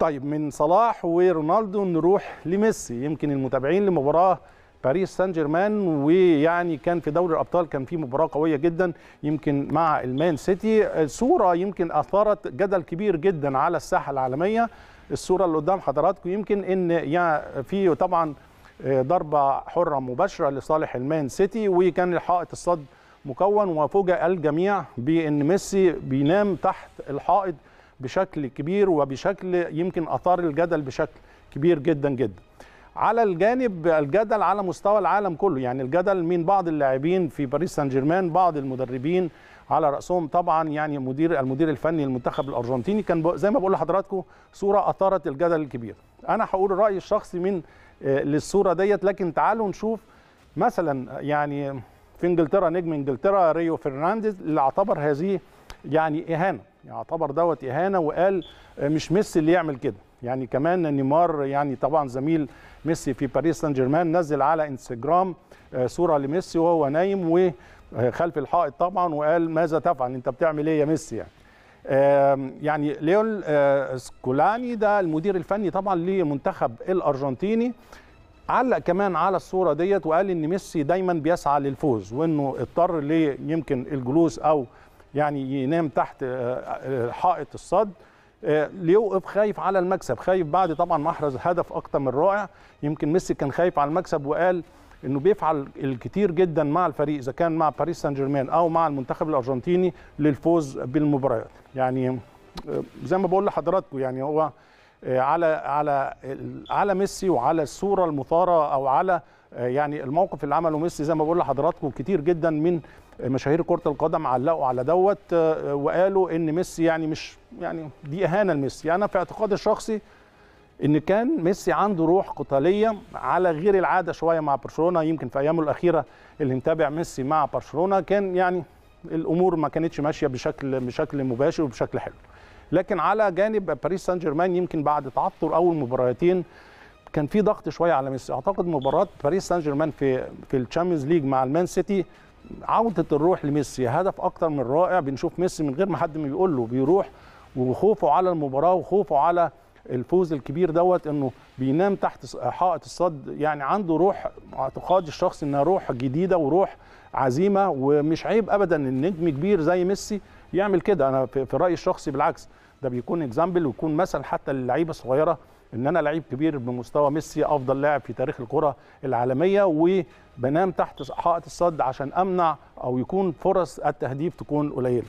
طيب من صلاح ورونالدو نروح لميسي. يمكن المتابعين لمباراه باريس سان جيرمان، ويعني كان في دوري الابطال كان في مباراه قويه جدا يمكن مع المان سيتي، صوره يمكن اثارت جدل كبير جدا على الساحه العالميه. الصوره اللي قدام حضراتكم يمكن ان يعني في طبعا ضربه حره مباشره لصالح المان سيتي، وكان الحائط الصد مكون، وفوجئ الجميع بان ميسي بينام تحت الحائط بشكل كبير وبشكل يمكن اثار الجدل بشكل كبير جدا جدا. على الجانب الجدل على مستوى العالم كله، يعني الجدل من بعض اللاعبين في باريس سان جيرمان، بعض المدربين على رأسهم طبعا يعني المدير الفني المنتخب الأرجنتيني، كان زي ما بقول لحضراتكم صورة أثارت الجدل الكبير. أنا هقول رأيي الشخصي من للصورة ديت، لكن تعالوا نشوف مثلا يعني في إنجلترا، نجم إنجلترا ريو فرنانديز اللي اعتبر هذه يعني إهانة، يعتبر دوت إهانة، وقال مش ميسي اللي يعمل كده. يعني كمان نيمار يعني طبعا زميل ميسي في باريس سان جيرمان نزل على انستجرام صورة لميسي وهو نايم وخلف الحائط طبعا، وقال ماذا تفعل انت، بتعمل ايه يا ميسي؟ يعني ليون سكولاني ده المدير الفني طبعا لمنتخب الأرجنتيني علق كمان على الصورة ديت، وقال ان ميسي دايما بيسعى للفوز، وانه اضطر ليه يمكن الجلوس او يعني ينام تحت حائط الصد ليوقف، خايف على المكسب، خايف بعد طبعا ما احرز هدف اكتر من رائع. يمكن ميسي كان خايف على المكسب، وقال انه بيفعل الكثير جدا مع الفريق اذا كان مع باريس سان جيرمان او مع المنتخب الارجنتيني للفوز بالمباريات. يعني زي ما بقول لحضراتكم يعني هو على ميسي وعلى الصوره المثاره او على يعني الموقف اللي عمله ميسي، زي ما بقول لحضراتكم كتير جدا من مشاهير كرة القدم علقوا على دوت وقالوا ان ميسي يعني مش يعني دي اهانة لميسي. انا في اعتقادي الشخصي ان كان ميسي عنده روح قتالية على غير العادة شوية مع برشلونة، يمكن في ايامه الاخيرة اللي متابع ميسي مع برشلونة كان يعني الامور ما كانتش ماشية بشكل مباشر وبشكل حلو. لكن على جانب باريس سان جيرمان يمكن بعد تعثر اول مباراتين كان في ضغط شويه على ميسي. اعتقد مباراه باريس سان جيرمان في الشامبيونز ليج مع المان سيتي عوده الروح لميسي، هدف اكتر من رائع، بنشوف ميسي من غير ما حد ما بيقول له بيروح، وخوفه على المباراه وخوفه على الفوز الكبير دوت انه بينام تحت حائط الصد. يعني عنده روح، اعتقادي الشخصي انها روح جديده وروح عزيمه، ومش عيب ابدا النجم كبير زي ميسي يعمل كده. انا في رايي الشخصي بالعكس ده بيكون اكزامبل ويكون مثل حتى للعيبه الصغيره، ان انا لعيب كبير بمستوى ميسي افضل لاعب في تاريخ الكره العالميه، وبنام تحت حائط الصد عشان امنع او يكون فرص التهديف تكون قليله.